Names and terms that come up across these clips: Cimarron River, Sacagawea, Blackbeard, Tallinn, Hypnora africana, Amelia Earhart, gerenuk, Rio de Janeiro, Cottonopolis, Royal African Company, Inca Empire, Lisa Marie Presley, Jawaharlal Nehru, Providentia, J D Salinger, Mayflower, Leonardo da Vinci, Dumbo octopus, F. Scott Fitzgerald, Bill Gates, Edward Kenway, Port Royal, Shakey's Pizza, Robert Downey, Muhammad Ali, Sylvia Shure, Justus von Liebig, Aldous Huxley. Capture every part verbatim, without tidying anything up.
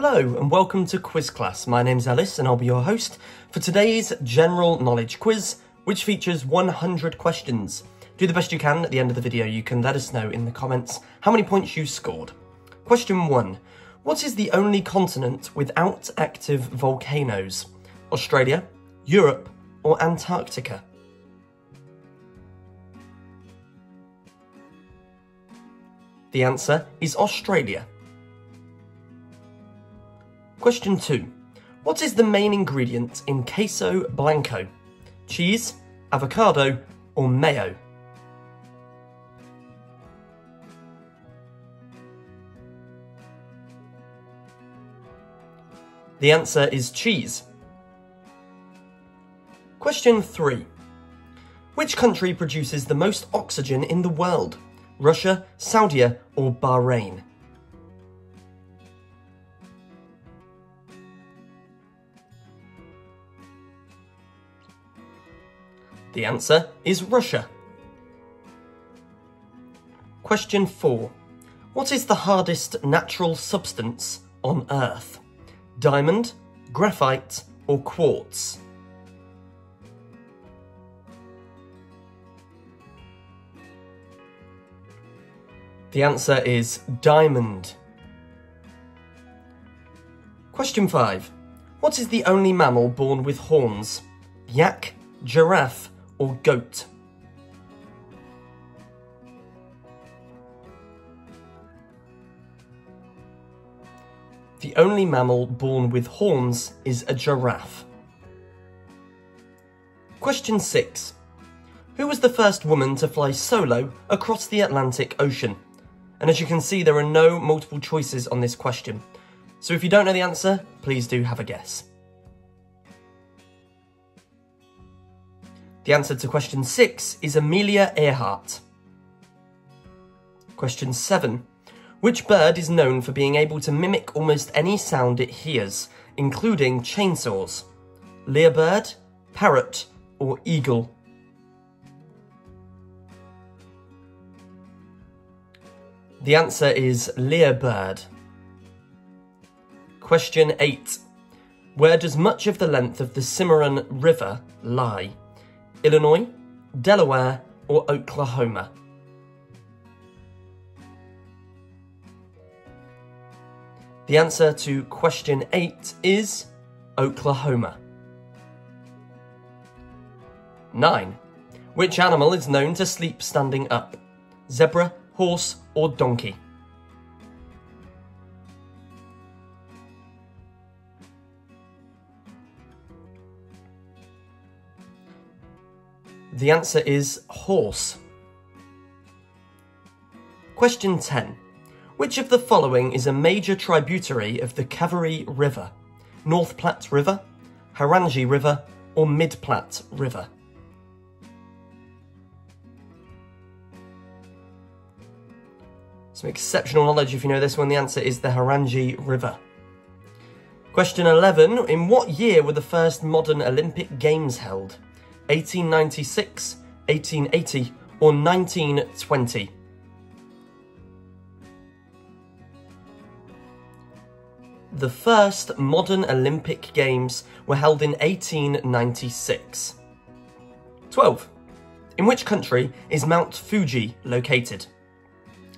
Hello and welcome to Quiz Class. My name's Ellis and I'll be your host for today's general knowledge quiz, which features one hundred questions. Do the best you can. At the end of the video you can let us know in the comments how many points you scored. Question one. What is the only continent without active volcanoes? Australia, Europe or Antarctica? The answer is Australia. Question two. What is the main ingredient in queso blanco? Cheese, avocado or mayo? The answer is cheese. Question three. Which country produces the most oxygen in the world? Russia, Saudi or Bahrain? The answer is Russia. Question four. What is the hardest natural substance on Earth? Diamond, graphite or quartz? The answer is diamond. Question five. What is the only mammal born with horns? Yak, giraffe or goat? The only mammal born with horns is a giraffe. Question six. Who was the first woman to fly solo across the Atlantic Ocean? And as you can see, there are no multiple choices on this question. So if you don't know the answer, please do have a guess. The answer to question six is Amelia Earhart. Question seven. Which bird is known for being able to mimic almost any sound it hears, including chainsaws? Lyrebird, parrot, or eagle? The answer is lyrebird. Question eight. Where does much of the length of the Cimarron River lie? Illinois, Delaware, or Oklahoma? The answer to question eight is Oklahoma. nine. Which animal is known to sleep standing up? Zebra, horse, or donkey? The answer is horse. Question ten. Which of the following is a major tributary of the Kaveri River? North Platte River, Harangi River, or Mid Platte River? Some exceptional knowledge if you know this one. The answer is the Harangi River. Question eleven. In what year were the first modern Olympic Games held? eighteen ninety-six, eighteen eighty, or nineteen twenty? The first modern Olympic Games were held in eighteen ninety-six. twelve. In which country is Mount Fuji located?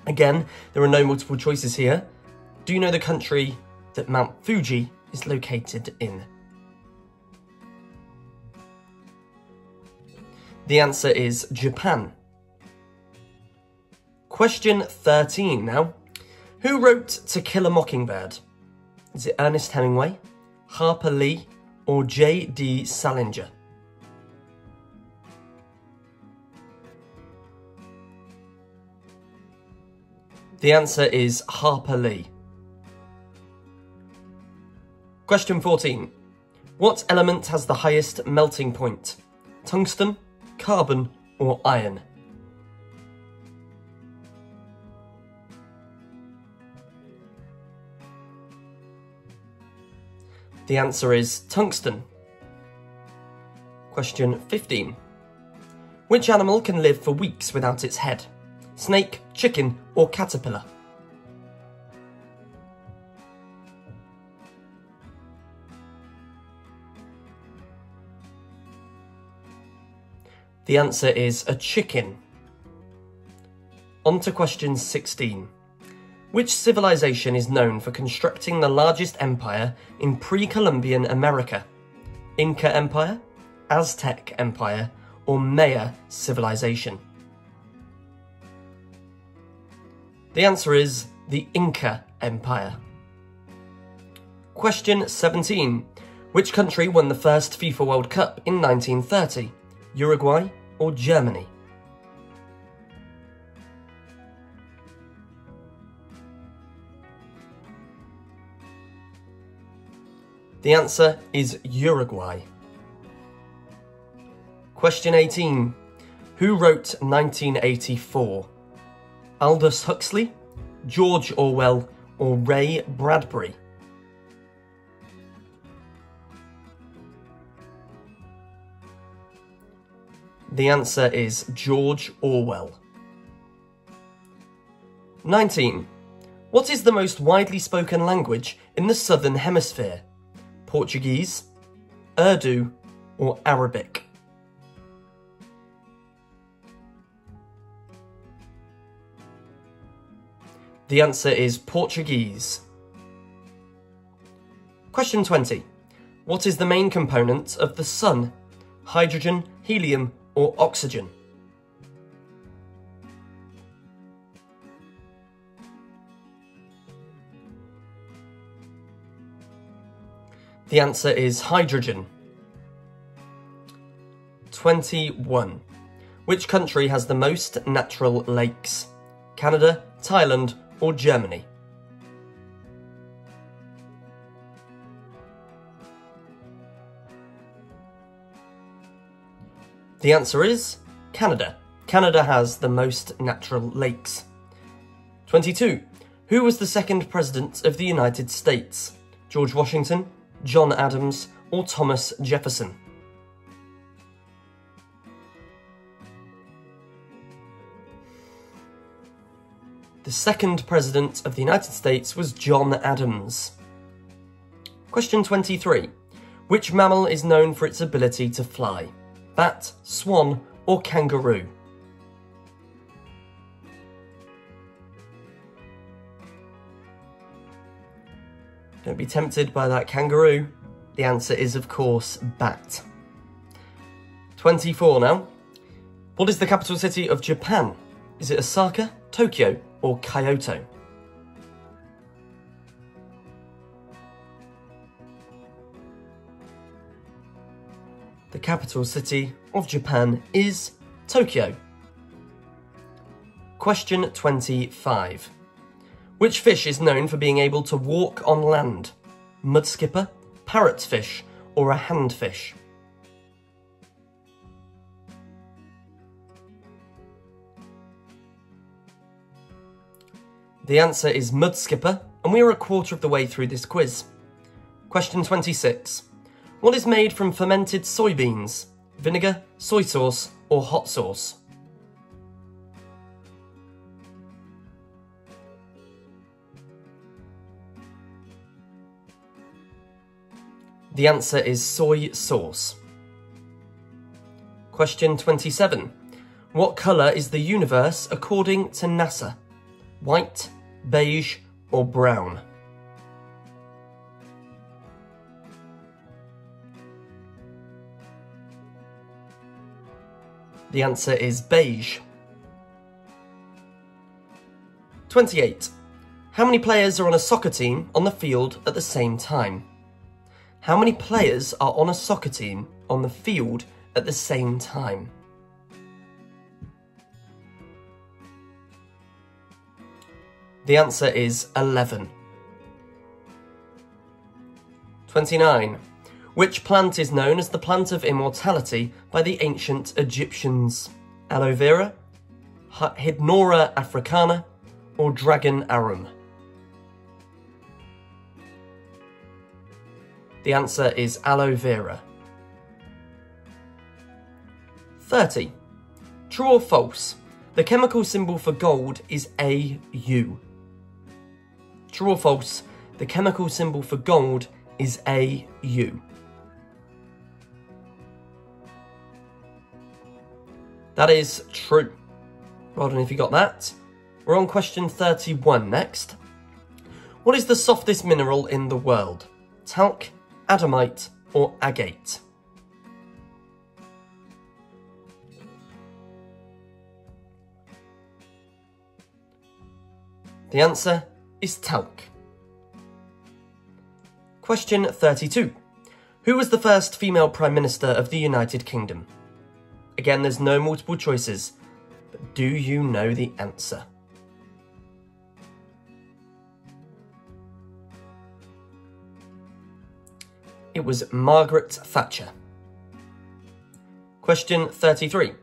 Again, there are no multiple choices here. Do you know the country that Mount Fuji is located in? The answer is Japan. Question thirteen now. Who wrote To Kill a Mockingbird? Is it Ernest Hemingway, Harper Lee, or J D Salinger? The answer is Harper Lee. Question fourteen. What element has the highest melting point? Tungsten, carbon, or iron? The answer is tungsten. Question fifteen. Which animal can live for weeks without its head? Snake, chicken, or caterpillar? The answer is a chicken. On to question sixteen. Which civilization is known for constructing the largest empire in pre-Columbian America? Inca Empire, Aztec Empire, or Maya civilization? The answer is the Inca Empire. Question seventeen. Which country won the first FIFA World Cup in nineteen thirty? Uruguay or Germany? The answer is Uruguay. Question eighteen. Who wrote nineteen eighty-four? Aldous Huxley, George Orwell, or Ray Bradbury? The answer is George Orwell. nineteen. What is the most widely spoken language in the Southern Hemisphere? Portuguese, Urdu, or Arabic? The answer is Portuguese. Question twenty. What is the main component of the sun? Hydrogen, helium, or oxygen? The answer is hydrogen. twenty-one. Which country has the most natural lakes? Canada, Thailand, or Germany? The answer is Canada. Canada has the most natural lakes. twenty-two. Who was the second president of the United States? George Washington, John Adams, or Thomas Jefferson? The second president of the United States was John Adams. Question twenty-three. Which mammal is known for its ability to fly? Bat, swan, or kangaroo? Don't be tempted by that kangaroo. The answer is, of course, bat. twenty-four now. What is the capital city of Japan? Is it Osaka, Tokyo, or Kyoto? The capital city of Japan is Tokyo. Question twenty-five. Which fish is known for being able to walk on land? Mudskipper, parrotfish, or a handfish? The answer is mudskipper, and we are a quarter of the way through this quiz. Question twenty-six. What is made from fermented soybeans? Vinegar, soy sauce, or hot sauce? The answer is soy sauce. Question twenty-seven. What colour is the universe according to NASA? White, beige, or brown? The answer is beige. twenty-eight. How many players are on a soccer team on the field at the same time? How many players are on a soccer team on the field at the same time? The answer is eleven. twenty-nine. Which plant is known as the plant of immortality by the ancient Egyptians? Aloe vera, Hypnora africana, or dragon arum? The answer is aloe vera. thirty. True or false? The chemical symbol for gold is A U. True or false? The chemical symbol for gold is A U. That is true. Well done if you got that. We're on question thirty-one next. What is the softest mineral in the world? Talc, adamite, or agate? The answer is talc. Question thirty-two. Who was the first female Prime Minister of the United Kingdom? Again, there's no multiple choices, but do you know the answer? It was Margaret Thatcher. Question thirty-three.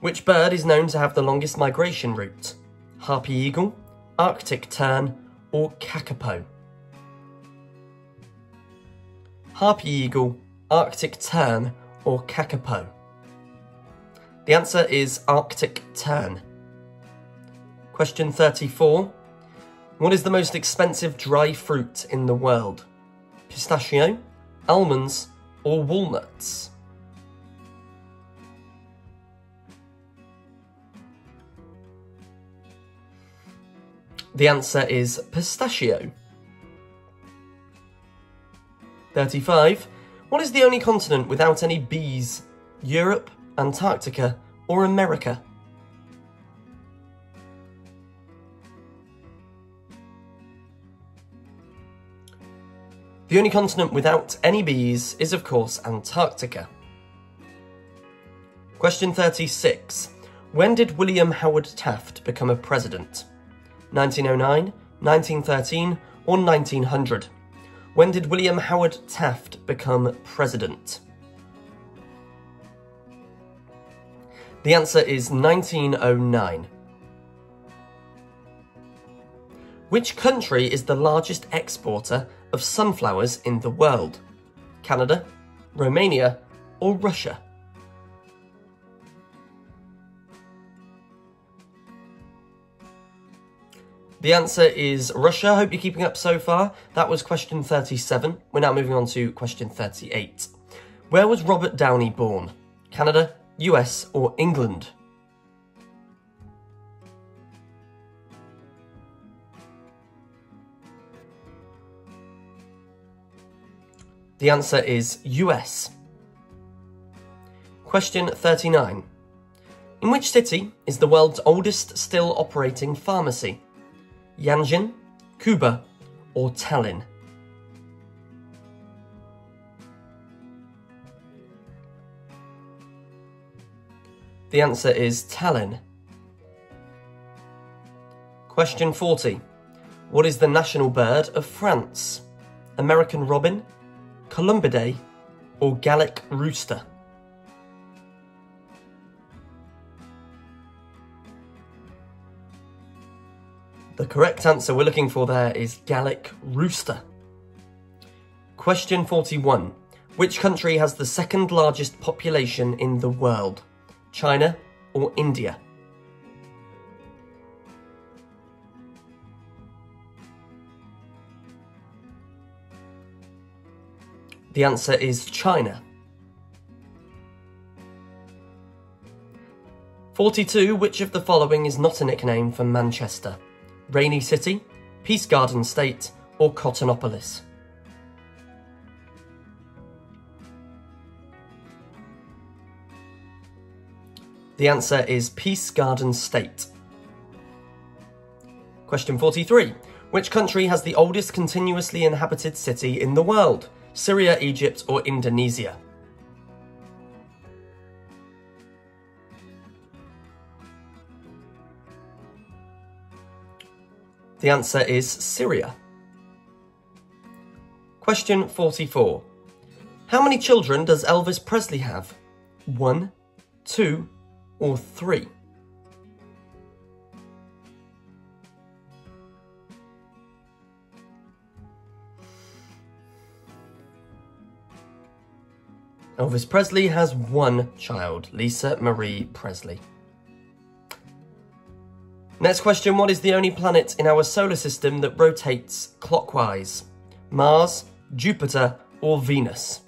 Which bird is known to have the longest migration route? Harpy eagle, Arctic tern, or kakapo? Harpy eagle, Arctic tern, or kakapo? The answer is Arctic tern. Question thirty-four. What is the most expensive dry fruit in the world? Pistachio, almonds, or walnuts? The answer is pistachio. thirty-five. What is the only continent without any bees? Europe, Antarctica, or America? The only continent without any bees is, of course, Antarctica. Question thirty-six. When did William Howard Taft become a president? nineteen oh nine, nineteen thirteen, or nineteen hundred? When did William Howard Taft become president? The answer is nineteen oh nine. Which country is the largest exporter of sunflowers in the world? Canada, Romania, or Russia? The answer is Russia. Hope you're keeping up so far. That was question thirty-seven. We're now moving on to question thirty-eight. Where was Robert Downey born? Canada, U S, or England? The answer is U S. Question thirty-nine. In which city is the world's oldest still operating pharmacy? Yangon, Cuba, or Tallinn? The answer is Tallinn. Question forty. What is the national bird of France? American robin, Columbidae, or Gallic rooster? The correct answer we're looking for there is Gallic rooster. Question forty-one. Which country has the second largest population in the world? China or India? The answer is China. forty-two. Which of the following is not a nickname for Manchester? Rainy City, Peace Garden State, or Cottonopolis? The answer is Peace Garden State. Question forty-three. Which country has the oldest continuously inhabited city in the world? Syria, Egypt, or Indonesia? The answer is Syria. Question forty-four. How many children does Elvis Presley have? One, two, or three? Elvis Presley has one child, Lisa Marie Presley. Next question, what is the only planet in our solar system that rotates clockwise? Mars, Jupiter, or Venus?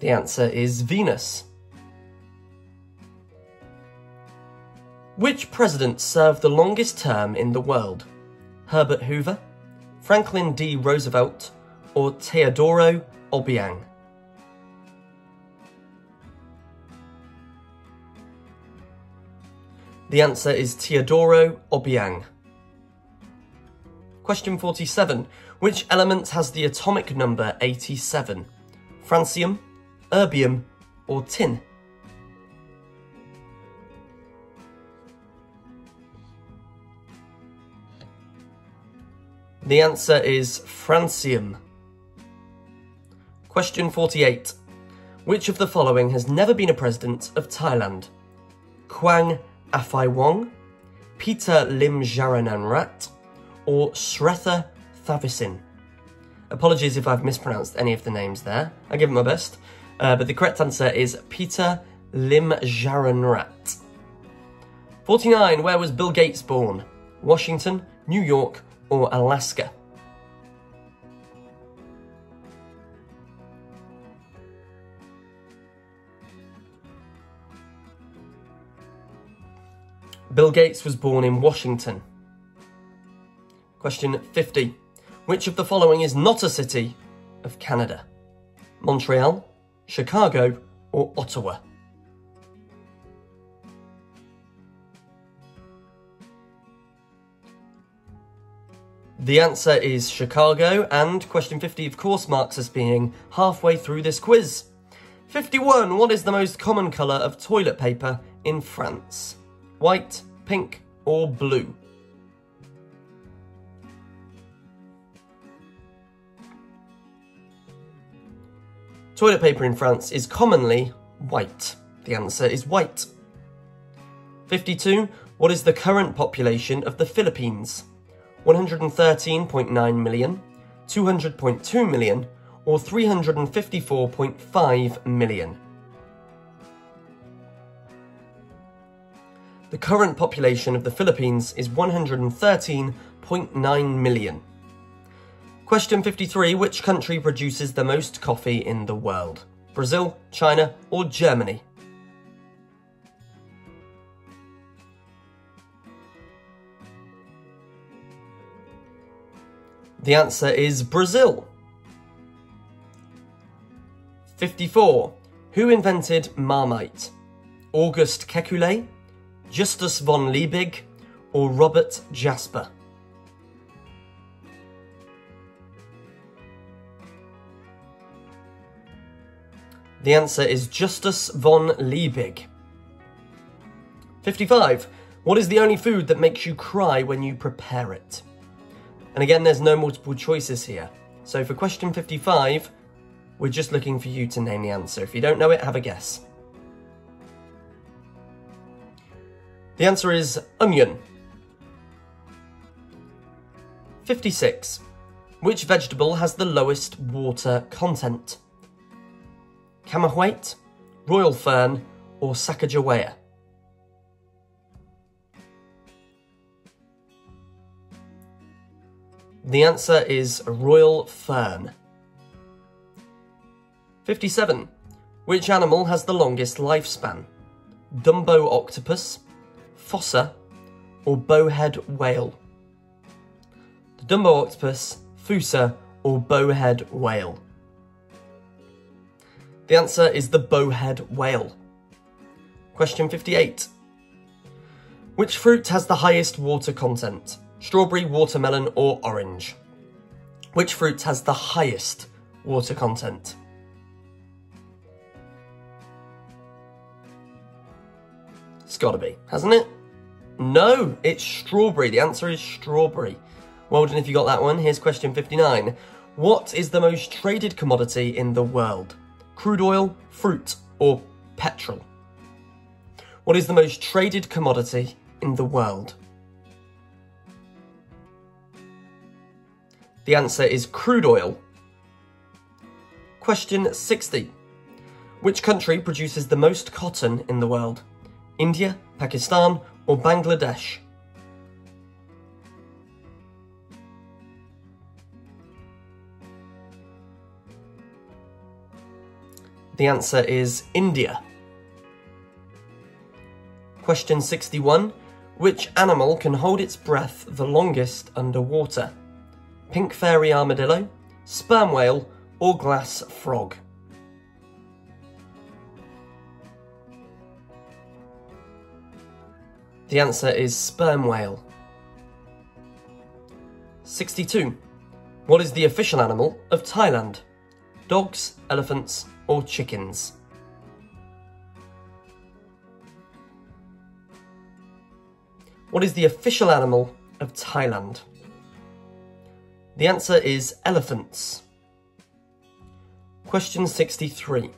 The answer is Venus. Which president served the longest term in the world? Herbert Hoover, Franklin D. Roosevelt, or Teodoro Obiang? The answer is Teodoro Obiang. Question forty-seven. Which element has the atomic number eighty-seven? Francium, erbium, or tin? The answer is francium. Question forty-eight. Which of the following has never been a president of Thailand? Quang Afai-Wong, Peter Limjaroenrat, or Srettha Thavisin? Apologies if I've mispronounced any of the names there. I give it my best. Uh, but the correct answer is Peter Limjaroenrat. forty-nine. Where was Bill Gates born? Washington, New York, or Alaska? Bill Gates was born in Washington. Question fifty. Which of the following is not a city of Canada? Montreal, Chicago, or Ottawa? The answer is Chicago, and question fifty of course marks us being halfway through this quiz. fifty-one. What is the most common colour of toilet paper in France? White, pink, or blue? Toilet paper in France is commonly white. The answer is white. fifty-two. What is the current population of the Philippines? one hundred thirteen point nine million, two hundred point two million, or three hundred fifty-four point five million? The current population of the Philippines is one hundred thirteen point nine million. Question fifty-three. Which country produces the most coffee in the world? Brazil, China, or Germany? The answer is Brazil. fifty-four. Who invented Marmite? Auguste Kekulé, Justus von Liebig, or Robert Jasper? The answer is Justus von Liebig. fifty-five. What is the only food that makes you cry when you prepare it? And again, there's no multiple choices here. So for question fifty-five, we're just looking for you to name the answer. If you don't know it, have a guess. The answer is onion. fifty-six. Which vegetable has the lowest water content? Cameahwait, royal fern, or Sacagawea? The answer is royal fern. fifty-seven. Which animal has the longest lifespan? Dumbo octopus, fossa, or bowhead whale? The Dumbo octopus, fossa, or bowhead whale? The answer is the bowhead whale. Question fifty-eight. Which fruit has the highest water content? Strawberry, watermelon, or orange? Which fruit has the highest water content? It's gotta be, hasn't it? No, it's strawberry. The answer is strawberry. Well done if you got that one. Here's question fifty-nine. What is the most traded commodity in the world? Crude oil, fruit, or petrol? What is the most traded commodity in the world? The answer is crude oil. Question sixty. Which country produces the most cotton in the world? India, Pakistan, or Bangladesh? The answer is India. Question sixty-one. Which animal can hold its breath the longest underwater? Pink fairy armadillo, sperm whale, or glass frog? The answer is sperm whale. sixty-two. What is the official animal of Thailand? Dogs, elephants, or chickens? What is the official animal of Thailand? The answer is elephants. Question sixty-three.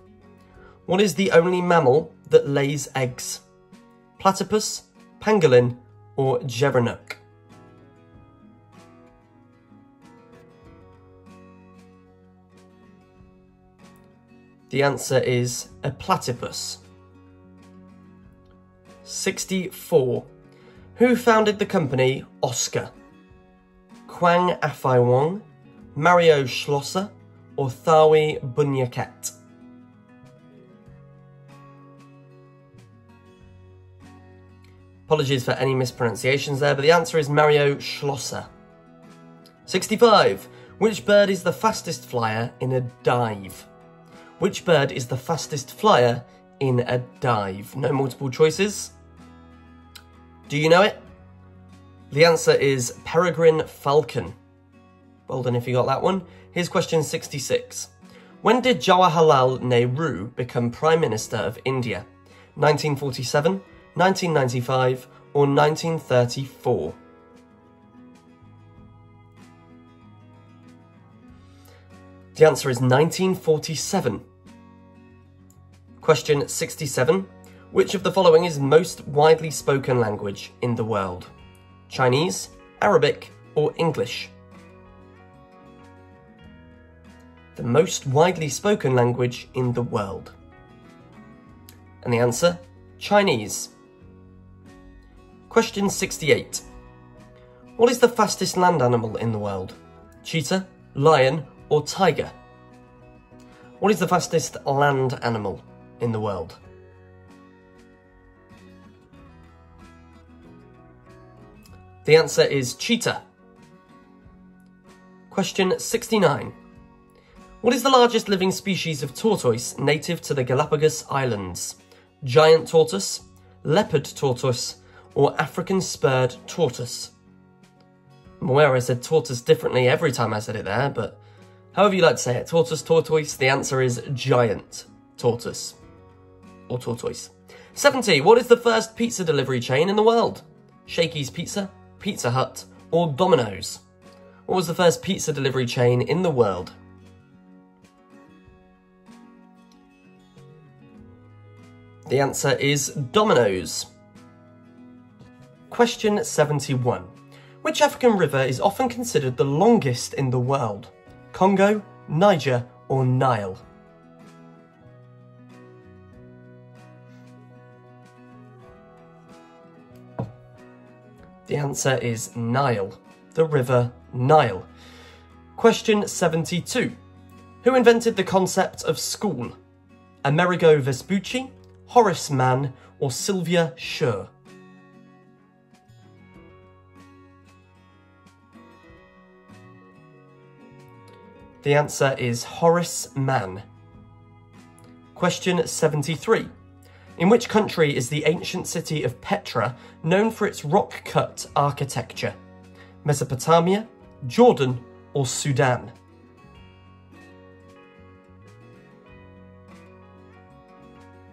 What is the only mammal that lays eggs? Platypus, pangolin, or gerenuk? The answer is a platypus. sixty-four. Who founded the company Oscar? Quang Afai Wong, Mario Schlosser, or Thawi Bunyaket? Apologies for any mispronunciations there, but the answer is Mario Schlosser. sixty-five. Which bird is the fastest flyer in a dive? Which bird is the fastest flyer in a dive? No multiple choices. Do you know it? The answer is peregrine falcon. Well done if you got that one. Here's question sixty-six. When did Jawaharlal Nehru become Prime Minister of India? nineteen forty-seven, nineteen ninety-five, or nineteen thirty-four? The answer is nineteen forty-seven. Question sixty-seven. Which of the following is most widely spoken language in the world? Chinese, Arabic, or English? The most widely spoken language in the world. And the answer, Chinese. Question sixty-eight. What is the fastest land animal in the world? Cheetah, lion, or tiger? What is the fastest land animal in the world? The answer is cheetah. Question sixty-nine. What is the largest living species of tortoise native to the Galapagos Islands? Giant tortoise, leopard tortoise, or African spurred tortoise? I'm aware I said tortoise differently every time I said it there, but however you like to say it, tortoise, tortoise, the answer is giant tortoise or tortoise. seventy. What is the first pizza delivery chain in the world? Shakey's Pizza, Pizza Hut, or Domino's? What was the first pizza delivery chain in the world? The answer is Domino's. Question seventy-one. Which African river is often considered the longest in the world? Congo, Niger, or Nile? The answer is Nile, the river Nile. Question seventy-two. Who invented the concept of school? Amerigo Vespucci, Horace Mann, or Sylvia Shure? The answer is Horace Mann. Question seventy-three. In which country is the ancient city of Petra known for its rock-cut architecture? Mesopotamia, Jordan, or Sudan?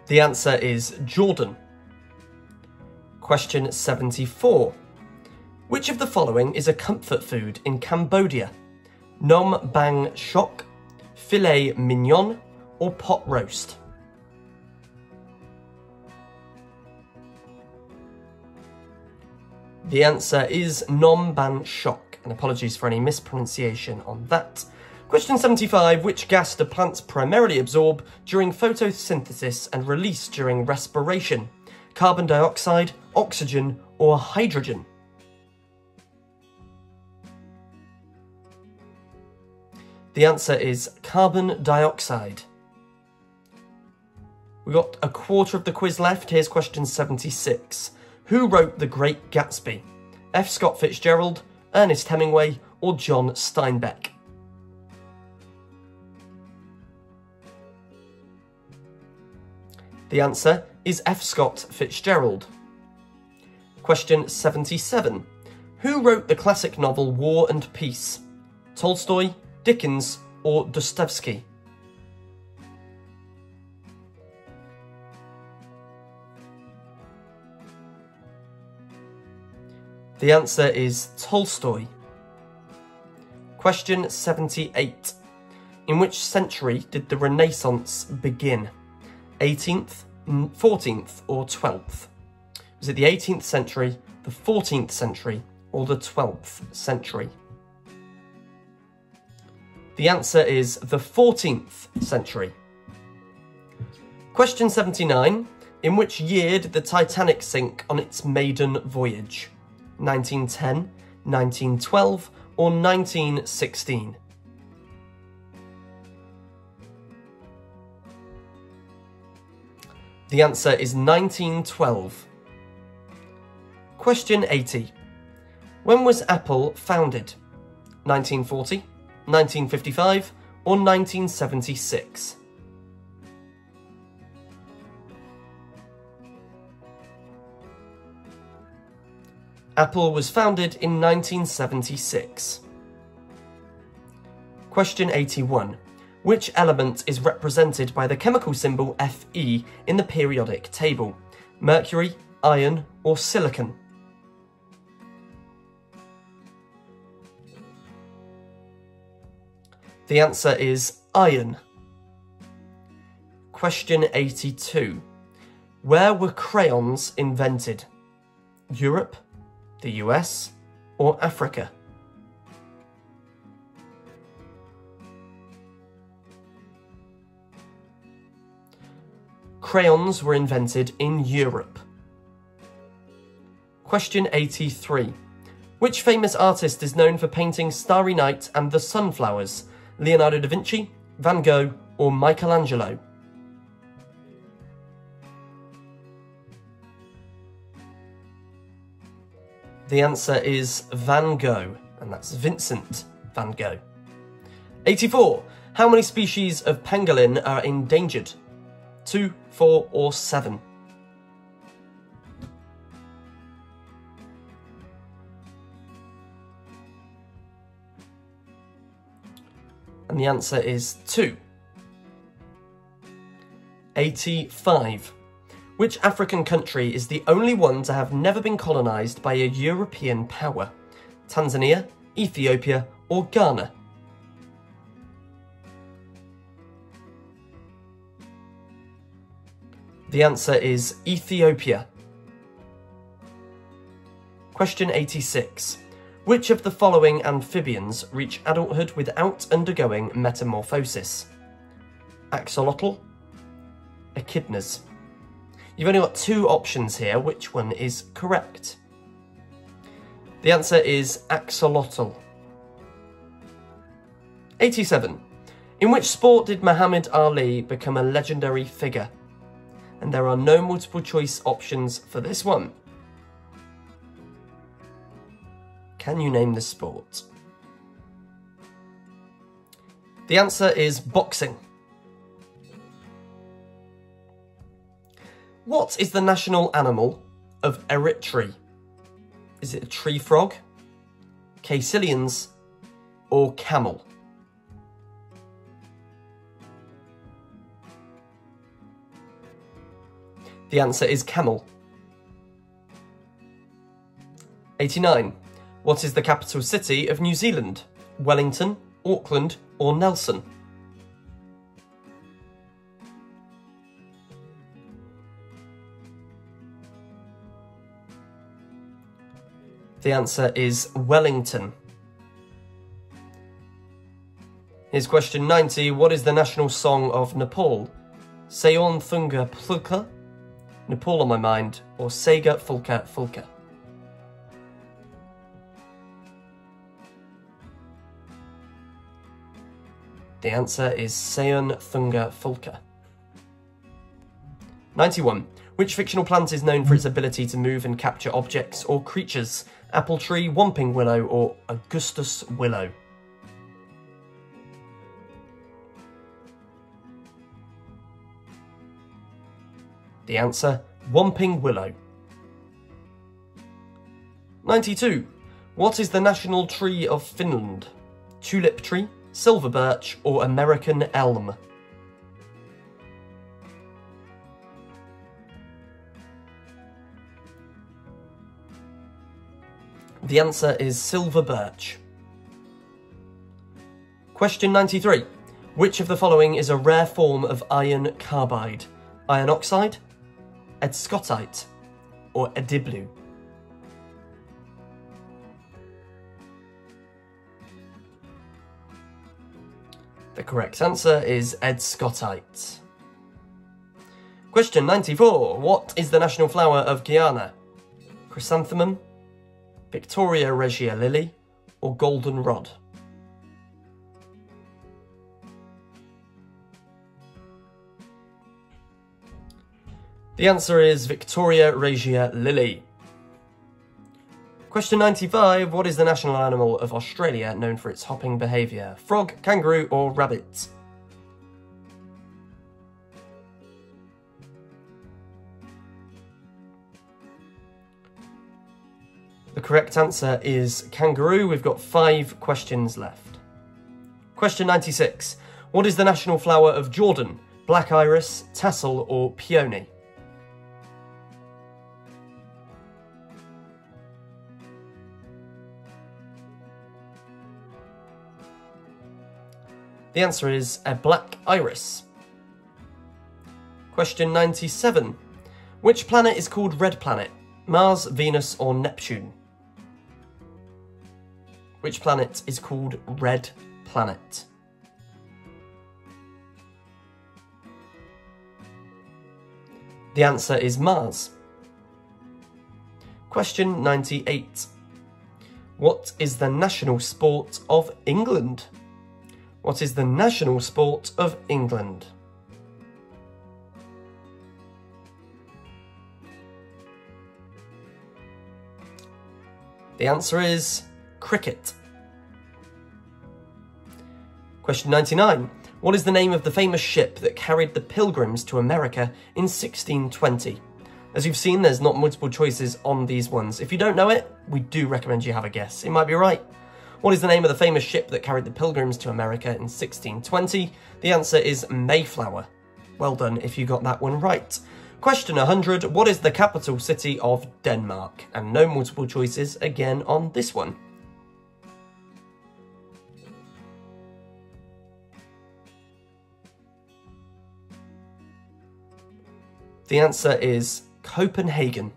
The answer is Jordan. Question seventy-four. Which of the following is a comfort food in Cambodia? Nom Bang Chok, filet mignon, or pot roast? The answer is Nom Bang Chok, and apologies for any mispronunciation on that. Question seventy-five. Which gas do plants primarily absorb during photosynthesis and release during respiration? Carbon dioxide, oxygen, or hydrogen? The answer is carbon dioxide. We've got a quarter of the quiz left. Here's question seventy-six. Who wrote The Great Gatsby? F. Scott Fitzgerald, Ernest Hemingway, or John Steinbeck? The answer is F. Scott Fitzgerald. Question seventy-seven. Who wrote the classic novel War and Peace? Tolstoy, Dickens, or Dostoevsky? The answer is Tolstoy. Question seventy-eight. In which century did the Renaissance begin? eighteenth, fourteenth, or twelfth? Was it the eighteenth century, the fourteenth century, or the twelfth century? The answer is the fourteenth century. Question seventy-nine. In which year did the Titanic sink on its maiden voyage? nineteen ten, nineteen twelve, or nineteen sixteen? The answer is nineteen twelve. Question eighty. When was Apple founded? nineteen forty, nineteen fifty-five, or nineteen seventy-six? Apple was founded in nineteen seventy-six. Question eighty-one. Which element is represented by the chemical symbol Fe in the periodic table? Mercury, iron, or silicon? The answer is iron. Question eighty-two. Where were crayons invented? Europe, the U S, or Africa? Crayons were invented in Europe. Question eighty-three. Which famous artist is known for painting Starry Night and the Sunflowers? Leonardo da Vinci, Van Gogh, or Michelangelo? The answer is Van Gogh, and that's Vincent Van Gogh. eighty-four. How many species of pangolin are endangered? Two, four, or seven? And the answer is two. eighty-five. Which African country is the only one to have never been colonised by a European power? Tanzania, Ethiopia, or Ghana? The answer is Ethiopia. Question eighty-six. Which of the following amphibians reach adulthood without undergoing metamorphosis? Axolotl, echidnas. You've only got two options here. Which one is correct? The answer is axolotl. eighty-seven. In which sport did Muhammad Ali become a legendary figure? And there are no multiple choice options for this one. Can you name the sport? The answer is boxing. What is the national animal of Eritrea? Is it a tree frog, caecilians, or camel? The answer is camel. eighty-nine. What is the capital city of New Zealand? Wellington, Auckland, or Nelson? The answer is Wellington. Here's question ninety. What is the national song of Nepal? Sayaun Thunga Phulka, Nepal on My Mind, or Sayaun Thunga Phulka? The answer is Sayaun Thunga Phulka. ninety-one. Which fictional plant is known for its ability to move and capture objects or creatures? Apple tree, whomping willow, or Augustus willow? The answer, whomping willow. ninety-two. What is the national tree of Finland? Tulip tree, silver birch, or American elm? The answer is silver birch. Question ninety-three. Which of the following is a rare form of iron carbide? Iron oxide, Edscottite, or ediblu? The correct answer is Edscottite. Question ninety-four. What is the national flower of Guyana? Chrysanthemum, Victoria regia lily, or goldenrod? The answer is Victoria regia lily. Question ninety-five. What is the national animal of Australia known for its hopping behaviour? Frog, kangaroo, or rabbit? The correct answer is kangaroo. We've got five questions left. Question ninety-six. What is the national flower of Jordan? Black iris, tassel, or peony? The answer is a black iris. Question ninety-seven. Which planet is called Red Planet? Mars, Venus, or Neptune? Which planet is called Red Planet? The answer is Mars. Question ninety-eight. What is the national sport of England? What is the national sport of England? The answer is cricket. Question ninety-nine. What is the name of the famous ship that carried the Pilgrims to America in sixteen twenty? As you've seen, there's not multiple choices on these ones. If you don't know it, we do recommend you have a guess. It might be right. What is the name of the famous ship that carried the Pilgrims to America in sixteen twenty? The answer is Mayflower. Well done if you got that one right. Question one hundred. What is the capital city of Denmark? And no multiple choices again on this one. The answer is Copenhagen.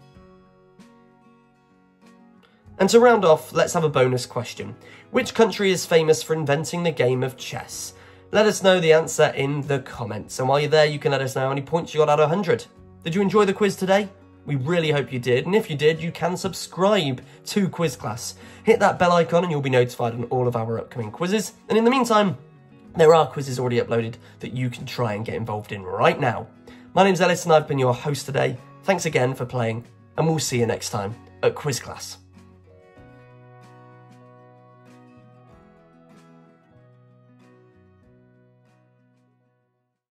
And to round off, let's have a bonus question. Which country is famous for inventing the game of chess? Let us know the answer in the comments. And while you're there, you can let us know how many points you got out of one hundred. Did you enjoy the quiz today? We really hope you did. And if you did, you can subscribe to Quiz Class. Hit that bell icon and you'll be notified on all of our upcoming quizzes. And in the meantime, there are quizzes already uploaded that you can try and get involved in right now. My name's Ellis and I've been your host today. Thanks again for playing and we'll see you next time at Quiz Class.